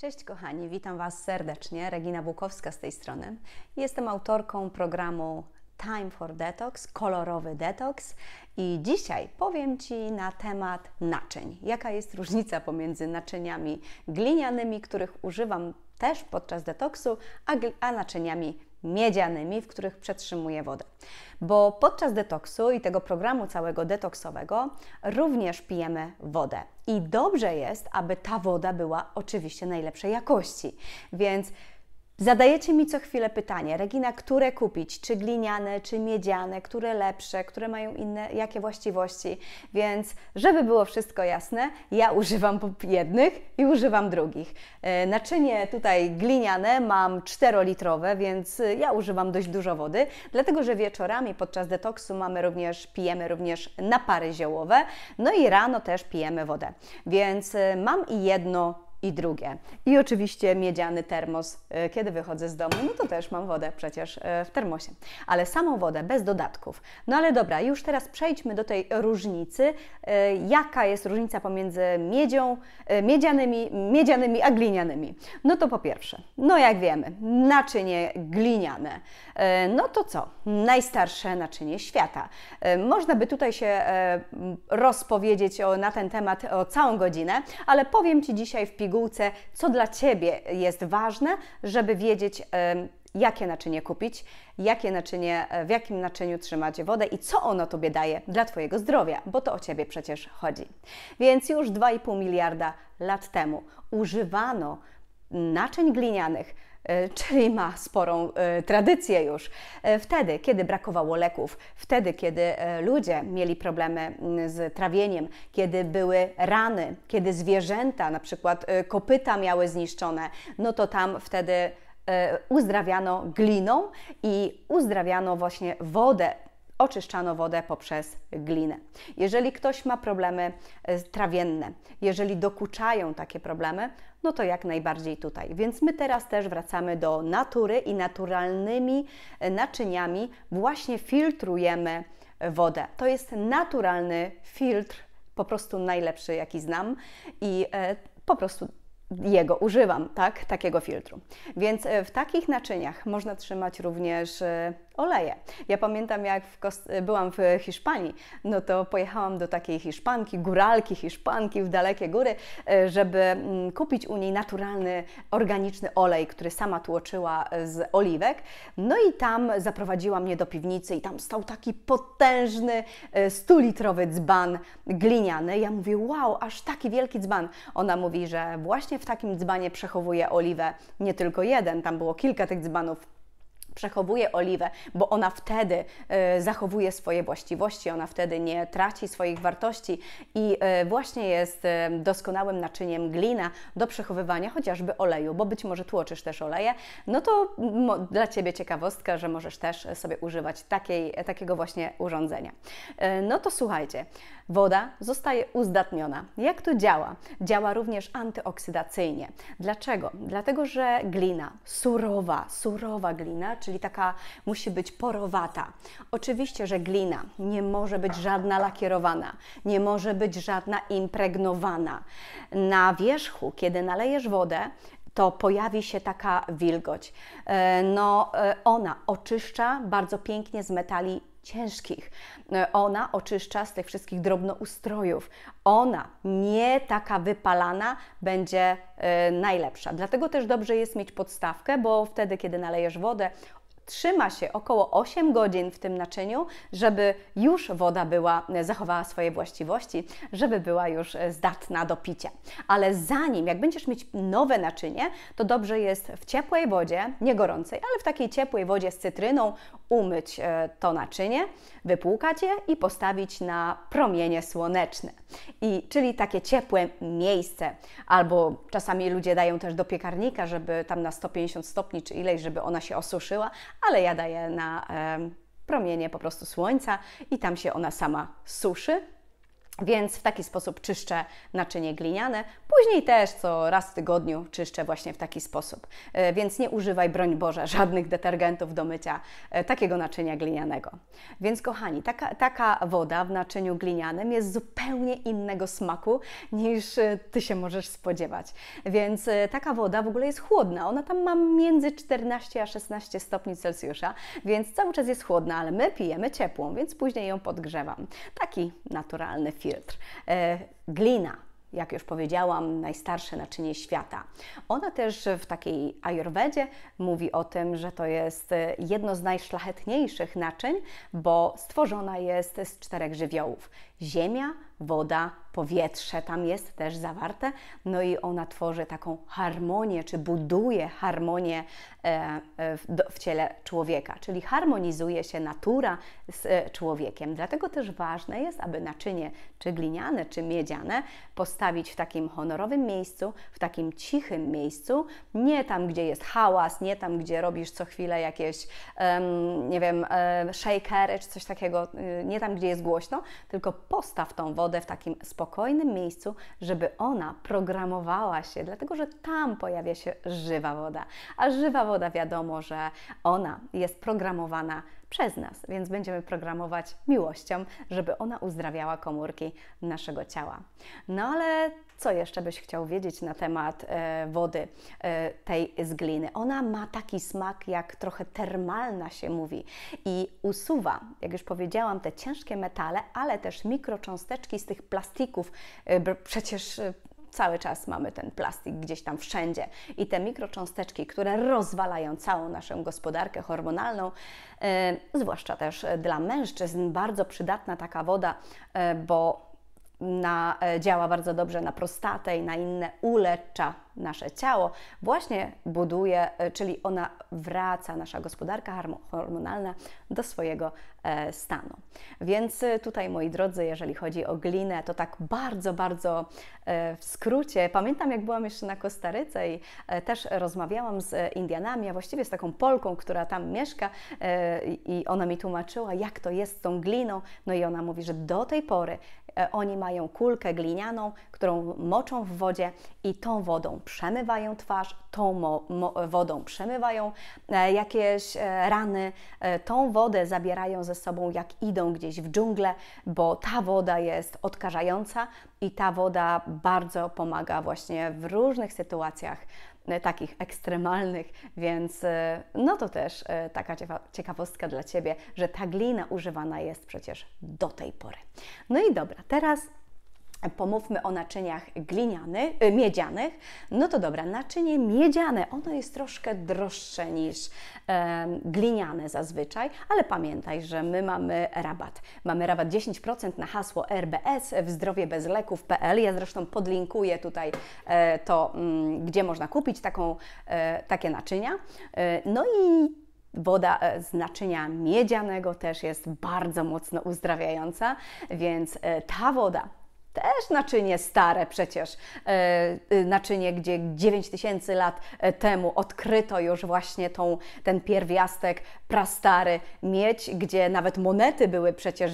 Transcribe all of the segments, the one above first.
Cześć kochani, witam Was serdecznie, Regina Bukowska z tej strony. Jestem autorką programu Time for Detox, kolorowy detoks i dzisiaj powiem Ci na temat naczyń. Jaka jest różnica pomiędzy naczyniami glinianymi, których używam też podczas detoksu, a naczyniami miedzianymi, w których przetrzymuję wodę. Bo podczas detoksu i tego programu całego detoksowego również pijemy wodę. I dobrze jest, aby ta woda była oczywiście najlepszej jakości. Więc zadajecie mi co chwilę pytanie, Regina, które kupić? Czy gliniane, czy miedziane? Które lepsze? Które mają inne? Jakie właściwości? Więc żeby było wszystko jasne, ja używam jednych i używam drugich. Naczynie tutaj gliniane mam 4-litrowe, więc ja używam dość dużo wody, dlatego że wieczorami podczas detoksu pijemy również napary ziołowe, no i rano też pijemy wodę. Więc mam i jedno i drugie. I oczywiście miedziany termos, kiedy wychodzę z domu, no to też mam wodę przecież w termosie. Ale samą wodę, bez dodatków. No ale dobra, już teraz przejdźmy do tej różnicy. Jaka jest różnica pomiędzy miedzianymi a glinianymi? No to po pierwsze, no jak wiemy, naczynie gliniane. No to co? Najstarsze naczynie świata. Można by tutaj się rozpowiedzieć na ten temat o całą godzinę, ale powiem Ci dzisiaj w pigułce, co dla Ciebie jest ważne, żeby wiedzieć, jakie naczynie kupić, w jakim naczyniu trzymać wodę i co ono Tobie daje dla Twojego zdrowia, bo to o Ciebie przecież chodzi. Więc już 2,5 miliarda lat temu używano naczyń glinianych, czyli ma sporą tradycję już. Wtedy, kiedy brakowało leków, wtedy, kiedy ludzie mieli problemy z trawieniem, kiedy były rany, kiedy zwierzęta, na przykład kopyta miały zniszczone, no to tam wtedy uzdrawiano gliną i uzdrawiano właśnie wodę. Oczyszczano wodę poprzez glinę. Jeżeli ktoś ma problemy trawienne, jeżeli dokuczają takie problemy, no to jak najbardziej tutaj. Więc my teraz też wracamy do natury i naturalnymi naczyniami właśnie filtrujemy wodę. To jest naturalny filtr, po prostu najlepszy jaki znam i po prostu jego używam, tak? Takiego filtru. Więc w takich naczyniach można trzymać również oleje. Ja pamiętam, jak byłam w Hiszpanii, no to pojechałam do takiej Hiszpanki, góralki Hiszpanki w dalekie góry, żeby kupić u niej naturalny, organiczny olej, który sama tłoczyła z oliwek. No i tam zaprowadziła mnie do piwnicy i tam stał taki potężny, 100-litrowy dzban gliniany. Ja mówię, wow, aż taki wielki dzban. Ona mówi, że właśnie w takim dzbanie przechowuje oliwę. Nie tylko jeden, tam było kilka tych dzbanów. Przechowuje oliwę, bo ona wtedy zachowuje swoje właściwości, ona wtedy nie traci swoich wartości i właśnie jest doskonałym naczyniem glina do przechowywania chociażby oleju, bo być może tłoczysz też oleje, no to dla Ciebie ciekawostka, że możesz też sobie używać takiego właśnie urządzenia. No to słuchajcie, woda zostaje uzdatniona. Jak to działa? Działa również antyoksydacyjnie. Dlaczego? Dlatego, że glina, surowa glina, czyli taka musi być porowata. Oczywiście, że glina nie może być żadna lakierowana, nie może być żadna impregnowana. Na wierzchu, kiedy nalejesz wodę, to pojawi się taka wilgoć. No, ona oczyszcza bardzo pięknie z metali ciężkich. Ona oczyszcza z tych wszystkich drobnoustrojów. Ona, nie taka wypalana, będzie najlepsza. Dlatego też dobrze jest mieć podstawkę, bo wtedy, kiedy nalejesz wodę, trzyma się około 8 godzin w tym naczyniu, żeby już woda zachowała swoje właściwości, żeby była już zdatna do picia. Ale zanim, jak będziesz mieć nowe naczynie, to dobrze jest w ciepłej wodzie, nie gorącej, ale w takiej ciepłej wodzie z cytryną umyć to naczynie, wypłukać je i postawić na promienie słoneczne. Czyli takie ciepłe miejsce. Albo czasami ludzie dają też do piekarnika, żeby tam na 150 stopni czy ileś, żeby ona się osuszyła, ale ja daję na promienie po prostu słońca i tam się ona sama suszy. Więc w taki sposób czyszczę naczynie gliniane. Później też co raz w tygodniu czyszczę właśnie w taki sposób. Więc nie używaj, broń Boże, żadnych detergentów do mycia takiego naczynia glinianego. Więc kochani, taka woda w naczyniu glinianym jest zupełnie innego smaku niż Ty się możesz spodziewać. Więc taka woda w ogóle jest chłodna. Ona tam ma między 14 a 16 stopni Celsjusza, więc cały czas jest chłodna, ale my pijemy ciepłą, więc później ją podgrzewam. Taki naturalny filtr. Glina, jak już powiedziałam, najstarsze naczynie świata. Ona też w takiej Ayurvedzie mówi o tym, że to jest jedno z najszlachetniejszych naczyń, bo stworzona jest z 4 żywiołów. Ziemia, woda, powietrze tam jest też zawarte, no i ona tworzy taką harmonię, czy buduje harmonię w ciele człowieka, czyli harmonizuje się natura z człowiekiem. Dlatego też ważne jest, aby naczynie, czy gliniane, czy miedziane, postawić w takim honorowym miejscu, w takim cichym miejscu, nie tam, gdzie jest hałas, nie tam, gdzie robisz co chwilę jakieś, nie wiem, shakery, czy coś takiego, nie tam, gdzie jest głośno, tylko postaw tą wodę w takim spokojnym miejscu, żeby ona programowała się, dlatego że tam pojawia się żywa woda. A żywa woda, wiadomo, że ona jest programowana przez nas, więc będziemy programować miłością, żeby ona uzdrawiała komórki naszego ciała. No ale co jeszcze byś chciał wiedzieć na temat wody tej z gliny? Ona ma taki smak, jak trochę termalna się mówi, i usuwa, jak już powiedziałam, te ciężkie metale, ale też mikrocząsteczki z tych plastików. Przecież cały czas mamy ten plastik gdzieś tam wszędzie i te mikrocząsteczki, które rozwalają całą naszą gospodarkę hormonalną, zwłaszcza też dla mężczyzn bardzo przydatna taka woda, bo działa bardzo dobrze na prostatę i na inne, ulecza nasze ciało, właśnie buduje, czyli ona wraca, nasza gospodarka hormonalna, do swojego stanu. Więc tutaj, moi drodzy, jeżeli chodzi o glinę, to tak bardzo, bardzo w skrócie. Pamiętam, jak byłam jeszcze na Kostaryce i też rozmawiałam z Indianami, a właściwie z taką Polką, która tam mieszka, i ona mi tłumaczyła, jak to jest z tą gliną. No i ona mówi, że do tej pory oni mają kulkę glinianą, którą moczą w wodzie i tą wodą przemywają twarz, tą wodą przemywają jakieś rany, tą wodę zabierają ze sobą, jak idą gdzieś w dżunglę, bo ta woda jest odkażająca i ta woda bardzo pomaga właśnie w różnych sytuacjach takich ekstremalnych, więc no to też taka ciekawostka dla Ciebie, że ta glina używana jest przecież do tej pory. No i dobra, teraz pomówmy o naczyniach glinianych, miedzianych. No to dobra, naczynie miedziane, ono jest troszkę droższe niż gliniane zazwyczaj, ale pamiętaj, że my mamy rabat. Mamy rabat 10% na hasło RBS w zdrowie bez leków PL. Ja zresztą podlinkuję tutaj to, gdzie można kupić takie naczynia. No i woda z naczynia miedzianego też jest bardzo mocno uzdrawiająca, więc ta woda, też naczynie stare przecież, naczynie, gdzie 9000 lat temu odkryto już właśnie ten pierwiastek prastary miedź, gdzie nawet monety były przecież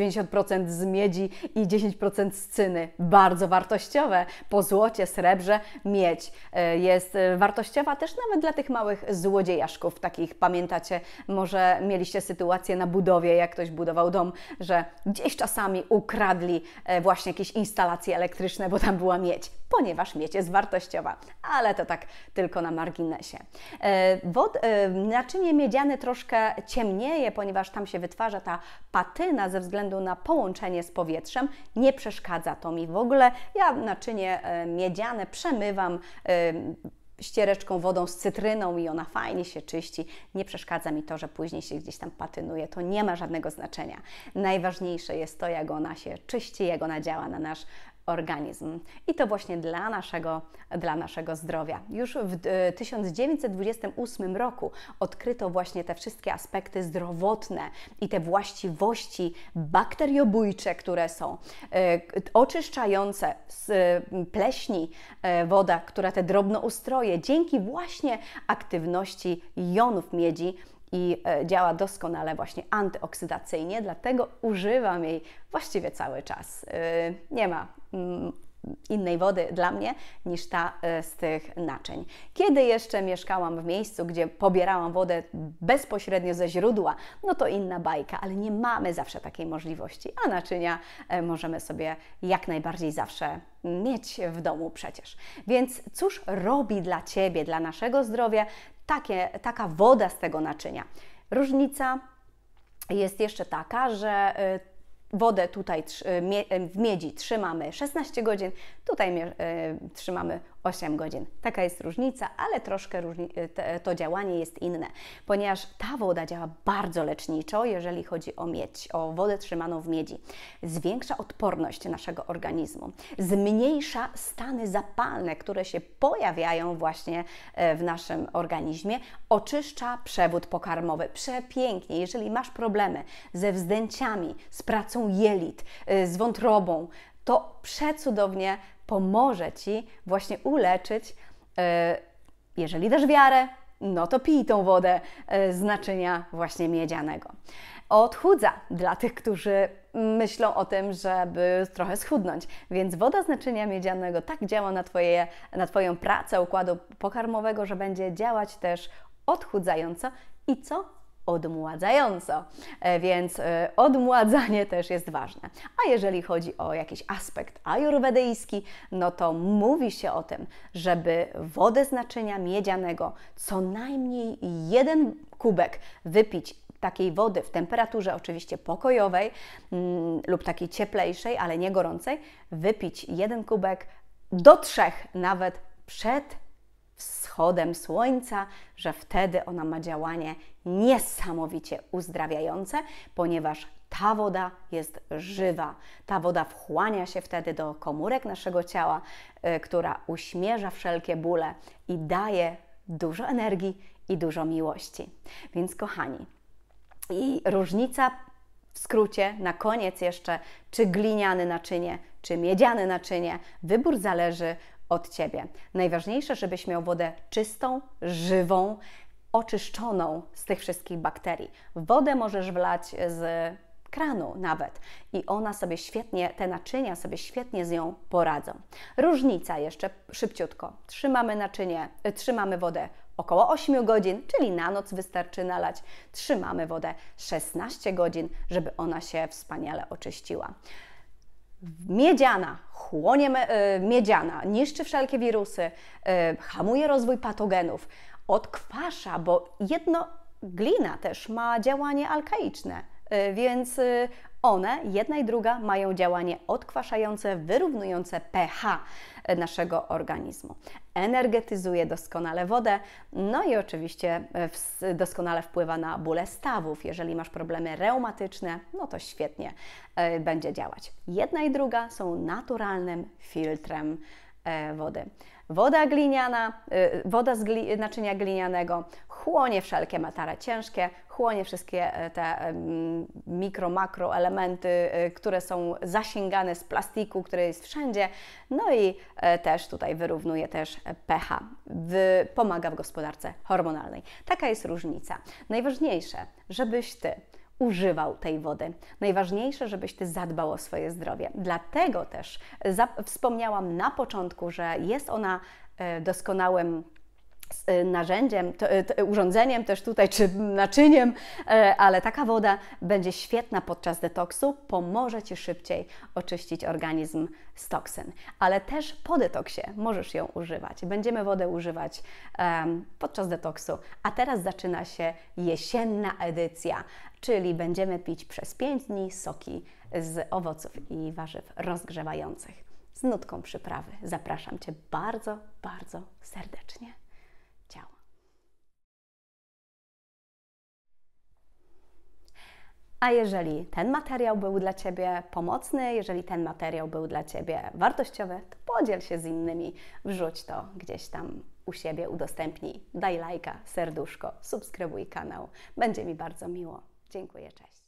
90% z miedzi i 10% z cyny. Bardzo wartościowe. Po złocie, srebrze miedź jest wartościowa też nawet dla tych małych złodziejaszków takich. Pamiętacie, może mieliście sytuację na budowie, jak ktoś budował dom, że gdzieś czasami ukradli właśnie jakieś instalacje elektryczne, bo tam była miedź, ponieważ miedź jest wartościowa, ale to tak tylko na marginesie. Naczynie miedziane troszkę ciemnieje, ponieważ tam się wytwarza ta patyna ze względu na połączenie z powietrzem. Nie przeszkadza to mi w ogóle. Ja naczynie miedziane przemywam ściereczką wodą z cytryną i ona fajnie się czyści. Nie przeszkadza mi to, że później się gdzieś tam patynuje. To nie ma żadnego znaczenia. Najważniejsze jest to, jak ona się czyści, jak ona działa na nasz organizm. I to właśnie dla naszego zdrowia. Już w 1928 roku odkryto właśnie te wszystkie aspekty zdrowotne i te właściwości bakteriobójcze, które są oczyszczające z pleśni woda, która te drobnoustroje dzięki właśnie aktywności jonów miedzi i działa doskonale właśnie antyoksydacyjnie, dlatego używam jej właściwie cały czas. Nie ma innej wody dla mnie niż ta z tych naczyń. Kiedy jeszcze mieszkałam w miejscu, gdzie pobierałam wodę bezpośrednio ze źródła, no to inna bajka, ale nie mamy zawsze takiej możliwości, a naczynia możemy sobie jak najbardziej zawsze mieć w domu przecież. Więc cóż robi dla Ciebie, dla naszego zdrowia taka woda z tego naczynia? Różnica jest jeszcze taka, że wodę tutaj w miedzi trzymamy 16 godzin, tutaj trzymamy 8 godzin. Taka jest różnica, ale troszkę to działanie jest inne, ponieważ ta woda działa bardzo leczniczo, jeżeli chodzi o miedź, o wodę trzymaną w miedzi. Zwiększa odporność naszego organizmu, zmniejsza stany zapalne, które się pojawiają właśnie w naszym organizmie, oczyszcza przewód pokarmowy. Przepięknie, jeżeli masz problemy ze wzdęciami, z pracą jelit, z wątrobą, to przecudownie pomoże Ci właśnie uleczyć. Jeżeli dasz wiarę, no to pij tą wodę z naczynia właśnie miedzianego. Odchudza dla tych, którzy myślą o tym, żeby trochę schudnąć. Więc woda z naczynia miedzianego tak działa na Twoją pracę układu pokarmowego, że będzie działać też odchudzająco i co? Odmładzająco, więc odmładzanie też jest ważne. A jeżeli chodzi o jakiś aspekt ajurwedyjski, no to mówi się o tym, żeby wodę z naczynia miedzianego co najmniej 1 kubek wypić takiej wody w temperaturze oczywiście pokojowej lub takiej cieplejszej, ale nie gorącej, wypić 1 kubek do 3 nawet przed wschodem słońca, że wtedy ona ma działanie niesamowicie uzdrawiające, ponieważ ta woda jest żywa. Ta woda wchłania się wtedy do komórek naszego ciała, która uśmierza wszelkie bóle i daje dużo energii i dużo miłości. Więc kochani, i różnica w skrócie, na koniec jeszcze, czy gliniane naczynie, czy miedziane naczynie, wybór zależy od Ciebie. Najważniejsze, żebyś miał wodę czystą, żywą, oczyszczoną z tych wszystkich bakterii. Wodę możesz wlać z kranu nawet i ona sobie świetnie, te naczynia sobie świetnie z nią poradzą. Różnica jeszcze szybciutko. Trzymamy wodę około 8 godzin, czyli na noc wystarczy nalać. Trzymamy wodę 16 godzin, żeby ona się wspaniale oczyściła. Miedziana chłonie miedziana, niszczy wszelkie wirusy, hamuje rozwój patogenów, odkwasza, bo glina też ma działanie alkaiczne, więc one, jedna i druga, mają działanie odkwaszające, wyrównujące pH naszego organizmu. Energetyzuje doskonale wodę, no i oczywiście doskonale wpływa na bóle stawów. Jeżeli masz problemy reumatyczne, no to świetnie będzie działać. Jedna i druga są naturalnym filtrem wody. Woda gliniana, woda z naczynia glinianego chłonie wszelkie metale ciężkie, chłonie wszystkie te mikro, makro elementy, które są zasięgane z plastiku, który jest wszędzie, no i też tutaj wyrównuje też pH, pomaga w gospodarce hormonalnej. Taka jest różnica. Najważniejsze, żebyś Ty używał tej wody. Najważniejsze, żebyś Ty zadbał o swoje zdrowie. Dlatego też wspomniałam na początku, że jest ona doskonałym narzędziem, urządzeniem też tutaj, czy naczyniem, ale taka woda będzie świetna podczas detoksu, pomoże Ci szybciej oczyścić organizm z toksyn. Ale też po detoksie możesz ją używać. Będziemy wodę używać podczas detoksu, a teraz zaczyna się jesienna edycja, czyli będziemy pić przez 5 dni soki z owoców i warzyw rozgrzewających z nutką przyprawy. Zapraszam Cię bardzo, bardzo serdecznie. A jeżeli ten materiał był dla Ciebie pomocny, jeżeli ten materiał był dla Ciebie wartościowy, to podziel się z innymi, wrzuć to gdzieś tam u siebie, udostępnij, daj lajka, serduszko, subskrybuj kanał. Będzie mi bardzo miło. Dziękuję, cześć.